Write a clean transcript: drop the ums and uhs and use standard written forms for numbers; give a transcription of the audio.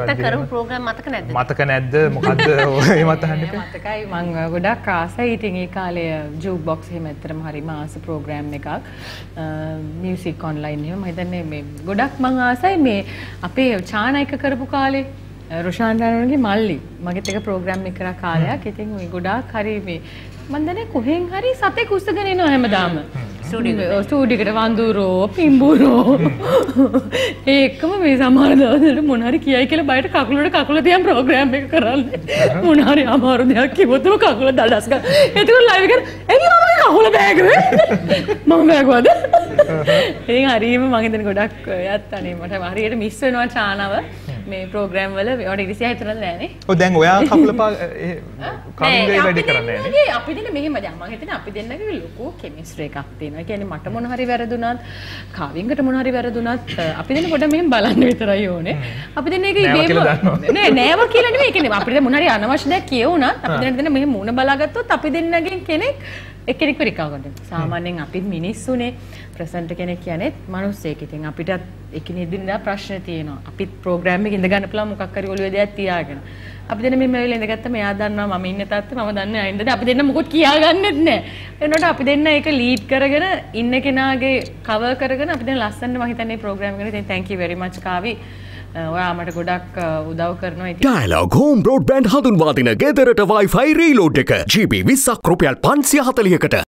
මතක නැද්ද මොකද්ද ඒ මතකන්නේ මතකයි මම ගොඩක් ආසයි ඉතින් ඒ කාලේ ජූක් බොක්ස් එහෙම ඇත්තටම හරි මාස ප්‍රෝග්‍රෑම් එකක් මියුසික් ඔන්ලයින් එහෙම හිතන්නේ මේ ගොඩක් මම ආසයි මේ අපේ චානයික කරපු කාලේ රුෂාන් රාණෝගේ මල්ලි මගෙත් එක ප්‍රෝග්‍රෑම් එක කරා කාලයක් ඉතින් මේ ගොඩාක් හරි මේ මම දන්නේ කොහෙන් හරි සතෙක් උස්සගෙන එනවා හැමදාම ස්ටුඩියකට වඳුරෝ පිඹුරෝ ඒකම මේ සමහර දවසට මොන හරි කියයි කියලා බයට කකුලට කකුල තියන් ප්‍රෝග්‍රෑම් එක කරන්නේ මොන හරි අමාරු දෙයක් කිව්වොත්ම කකුල දඩස් ගන්න. එතකොට ලයිව් එකට එන්නේ මම කකුල බෑගුවේ මම බෑගුවද? ඉතින් හරියම මම හිතන්නේ ගොඩක් එයාත් අනේ මට හරියට මිස් වෙනවා චානව මේ ප්‍රෝග්‍රෑම් වල ඔයාට ඉරිසියා හිතනද නෑනේ. ඔව් දැන් ඔයා කකුල පා කම්ගේ වැඩ කරන්නේ නෑනේ. අපි දෙන්න මෙහෙම දැන් මම හිතන්නේ අපි දෙන්නගේ ලොකු කෙමිස්ට්‍රි එකක් තියෙනවා. කියන්නේ මට මොන හරි වැරදුනත් කාවින්කට මොන හරි වැරදුනත් අපි දෙන්න පොඩ මෙහෙම බලන්න විතරයි ඕනේ. අපි දෙන්න ඒක ඉබේම නෑ නෑව කියලා නෙමෙයි. ඒ කියන්නේ අපිට මොන හරි අනවශ්‍ය දෙයක් කියවුණත් අපි දෙන්න මෙහෙම මූණ බලාගත්තොත් අපි දෙන්නගෙන් කෙනෙක් එක්කෙනෙක් රිකවර්ඩ්. සාමාන්‍යයෙන් අපි මිනිස්සුනේ ප්‍රසන්ට් කෙනෙක් කියන්නේ මිනිස්සෙක්. ඉතින් අපිට එකිනෙදින්දා ප්‍රශ්න තියෙනවා. අපිත් ප්‍රෝග්‍රෑම් එකේ ඉඳ ගන්න පුළුවන් මොකක් හරි ඔළුවේ දෙයක් තියාගෙන. අපි දෙන්න මෙහෙම වෙලා ඉඳගත්තම එයා දන්නවා මම ඉන්න තත්ත්වෙ මම දන්නේ ආයෙත් අපි දෙන්න මොකොත් කියාගන්නෙත් නෑ. එනකොට අපි දෙන්න ඒක ලීඩ් කරගෙන ඉන්න කෙනාගේ කවර් කරගෙන අපි දෙන්න ලස්සනට මම හිතන්නේ ප්‍රෝග්‍රෑම් කරගෙන ඉතින් thank you very much කාවි. ඔයා මට ගොඩක් උදව් කරනවා ඉතින්. Dialog Home Broadband හඳුන්වා දෙන ගෙදරට Wi-Fi reload එක GB 20ක් රුපියල් 540කට